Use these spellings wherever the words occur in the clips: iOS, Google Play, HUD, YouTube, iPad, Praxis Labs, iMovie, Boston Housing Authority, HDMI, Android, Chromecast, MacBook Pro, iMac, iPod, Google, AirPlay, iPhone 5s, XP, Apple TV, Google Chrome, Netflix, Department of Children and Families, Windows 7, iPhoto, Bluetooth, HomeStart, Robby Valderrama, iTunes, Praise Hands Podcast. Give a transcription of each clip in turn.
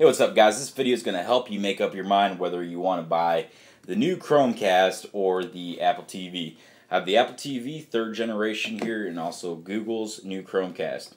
Hey, what's up guys? This video is going to help you make up your mind whether you want to buy the new Chromecast or the Apple TV. I have the Apple TV 3rd generation here and also Google's new Chromecast.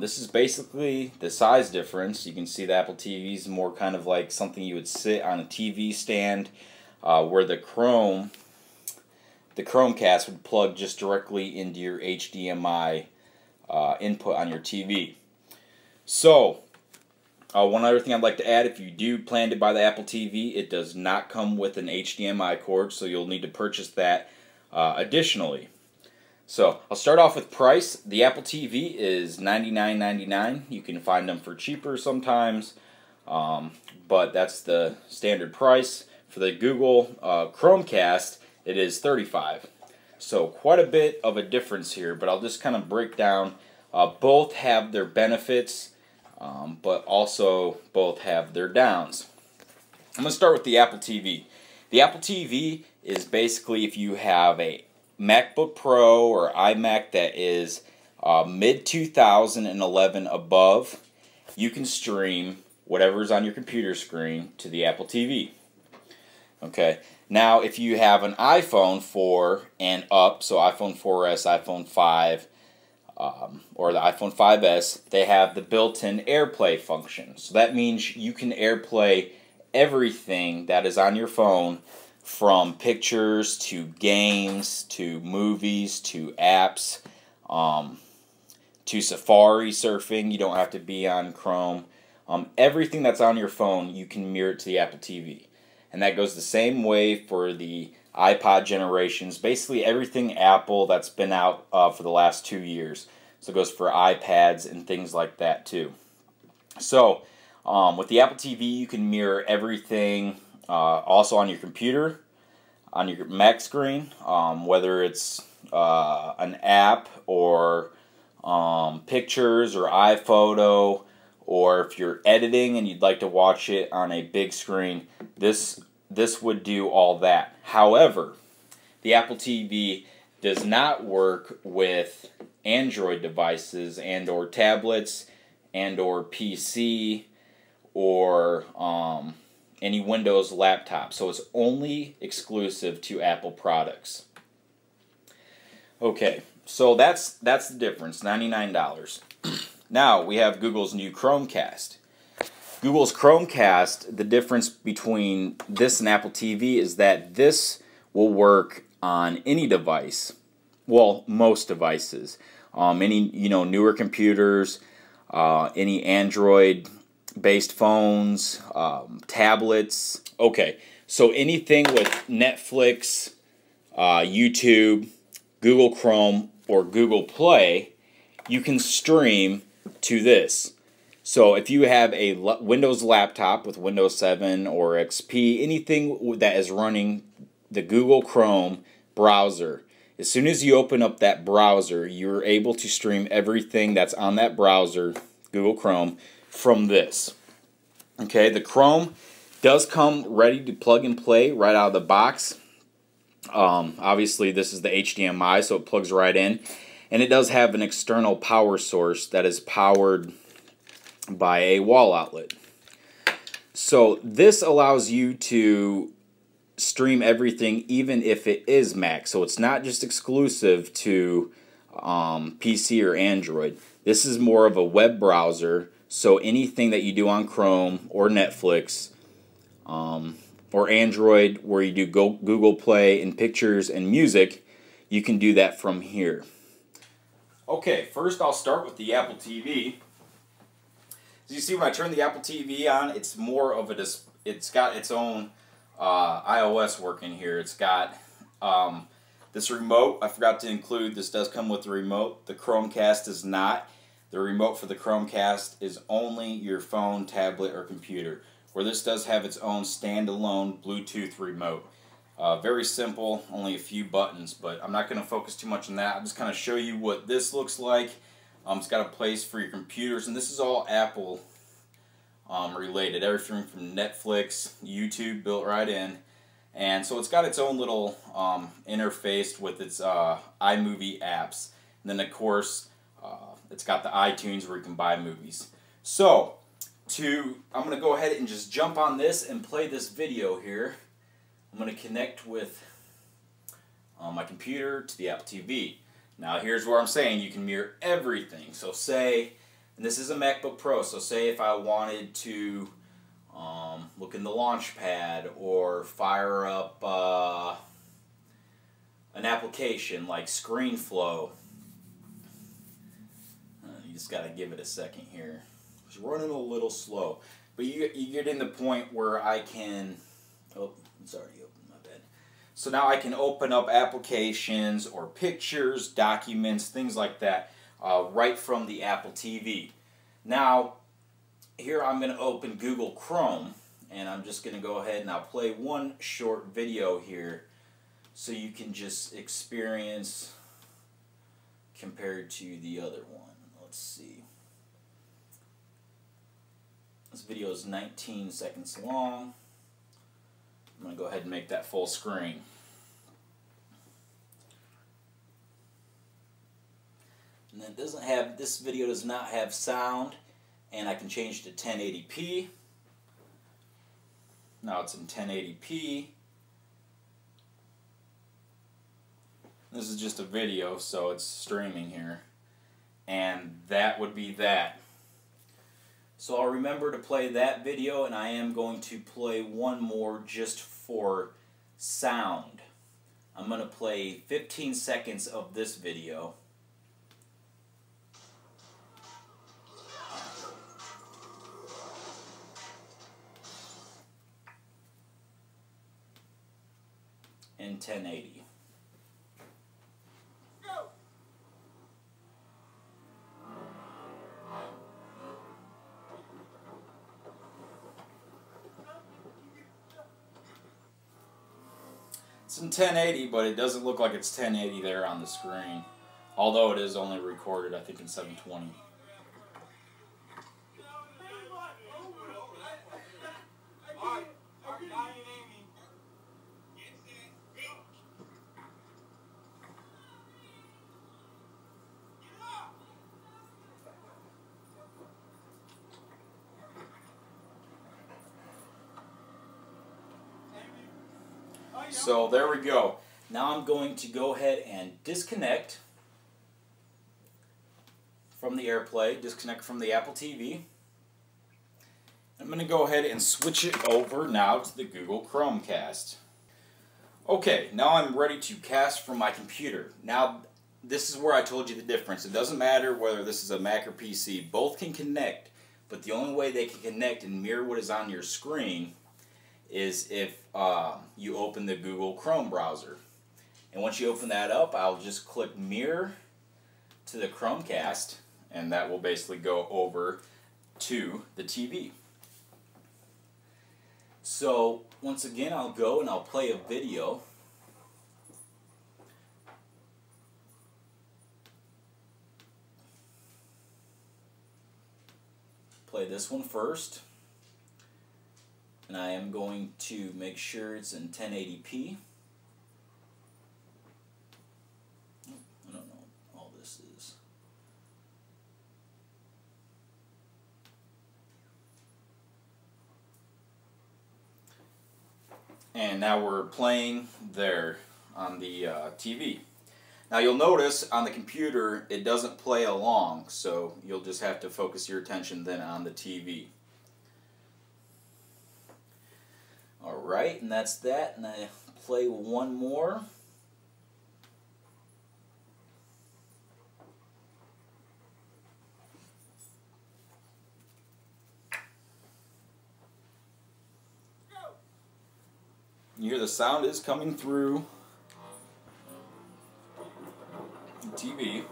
This is basically the size difference. You can see the Apple TV is more kind of like something you would sit on a TV stand, where the Chromecast would plug just directly into your HDMI input on your TV. So one other thing I'd like to add, if you do plan to buy the Apple TV, it does not come with an HDMI cord, so you'll need to purchase that additionally. So I'll start off with price. The Apple TV is $99.99. You can find them for cheaper sometimes, but that's the standard price. For the Google Chromecast, it is $35. So quite a bit of a difference here, but I'll just kind of break down. Both have their benefits. But also both have their downs. I'm going to start with the Apple TV. The Apple TV is basically if you have a MacBook Pro or iMac that is mid-2011 above, you can stream whatever's on your computer screen to the Apple TV. Okay. Now if you have an iPhone 4 and up, so iPhone 4s, iPhone 5, or the iPhone 5s, they have the built-in AirPlay function. So that means you can AirPlay everything that is on your phone, from pictures to games to movies to apps to Safari surfing. You don't have to be on Chrome. Everything that's on your phone, you can mirror it to the Apple TV. And that goes the same way for the iPod generations, basically everything Apple that's been out for the last 2 years. So it goes for iPads and things like that too. So with the Apple TV, you can mirror everything also on your computer, on your Mac screen, whether it's an app or pictures or iPhoto, or if you're editing and you'd like to watch it on a big screen, this would do all that. However, the Apple TV does not work with Android devices and or tablets and or PC or any Windows laptop. So it's only exclusive to Apple products. Okay, so that's the difference, $99. Now we have Google's new Chromecast. Google's Chromecast, the difference between this and Apple TV is that this will work on any device, well, most devices, any newer computers, any Android-based phones, tablets. Okay, so anything with Netflix, YouTube, Google Chrome, or Google Play, you can stream to this. So if you have a Windows laptop with Windows 7 or XP, anything that is running the Google Chrome browser, as soon as you open up that browser, you're able to stream everything that's on that browser, Google Chrome, from this. Okay, the Chrome does come ready to plug and play right out of the box. Obviously, this is the HDMI, so it plugs right in. And it does have an external power source that is powered by a wall outlet. So this allows you to stream everything even if it is Mac. So it's not just exclusive to PC or Android. This is more of a web browser, so anything that you do on Chrome or Netflix or Android, where you do Google Play and pictures and music, you can do that from here. Okay, first I'll start with the Apple TV. As you see, when I turn the Apple TV on, it's more of a, it's got its own iOS working here. It's got this remote. I forgot to include, this does come with the remote. The Chromecast does not. The remote for the Chromecast is only your phone, tablet, or computer, where this does have its own standalone Bluetooth remote. Very simple, only a few buttons, but I'm not going to focus too much on that. I'll just kind of show you what this looks like. It's got a place for your computers, and this is all Apple related. Everything from Netflix, YouTube built right in. And so it's got its own little interface with its iMovie apps. And then, of course, it's got the iTunes where you can buy movies. So I'm going to go ahead and just jump on this and play this video here. I'm going to connect with my computer to the Apple TV. Now here's where I'm saying you can mirror everything. So say, and this is a MacBook Pro, so say if I wanted to look in the launch pad or fire up an application like ScreenFlow. You just got to give it a second here. It's running a little slow, but you get in the point where I can, oh, it's already open, my bad. So now I can open up applications or pictures, documents, things like that, right from the Apple TV. Now, here I'm going to open Google Chrome, and I'm just going to go ahead and I'll play one short video here so you can just experience compared to the other one. Let's see. This video is 19 seconds long. I'm going to go ahead and make that full screen. And it doesn't have, this video does not have sound, and I can change to 1080p. Now it's in 1080p. This is just a video, so it's streaming here. And that would be that. So I'll remember to play that video, and I am going to play one more just for sound. I'm going to play 15 seconds of this video. In 1080. It's in 1080, but it doesn't look like it's 1080 there on the screen. Although it is only recorded, I think, in 720. So there we go. Now I'm going to go ahead and disconnect from the AirPlay, disconnect from the Apple TV. I'm going to go ahead and switch it over now to the Google Chromecast. Okay, now I'm ready to cast from my computer. Now this is where I told you the difference. It doesn't matter whether this is a Mac or PC. Both can connect, but the only way they can connect and mirror what is on your screen is if you open the Google Chrome browser. And once you open that up, I'll just click mirror to the Chromecast, and that will basically go over to the TV. So once again, I'll go and I'll play a video. Play this one first. And I am going to make sure it's in 1080p. I don't know what all this is. And now we're playing there on the TV. Now you'll notice on the computer it doesn't play along, so you'll just have to focus your attention then on the TV. Alright, and that's that, and I play one more. You hear the sound is coming through the TV.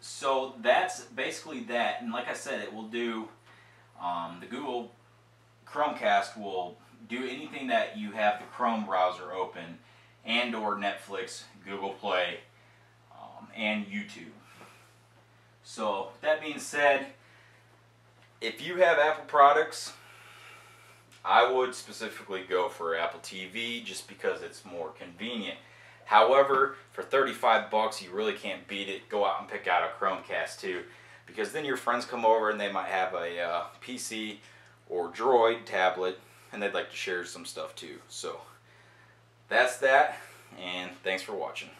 So that's basically that, and like I said, it will do, the Google Chromecast will do anything that you have the Chrome browser open, and or Netflix, Google Play, and YouTube. So that being said, if you have Apple products, I would specifically go for Apple TV just because it's more convenient. However, for $35 you really can't beat it. Go out and pick out a Chromecast too, because then your friends come over and they might have a PC or Droid tablet and they'd like to share some stuff too. So that's that, and thanks for watching.